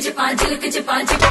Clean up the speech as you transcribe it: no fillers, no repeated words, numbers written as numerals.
Japan,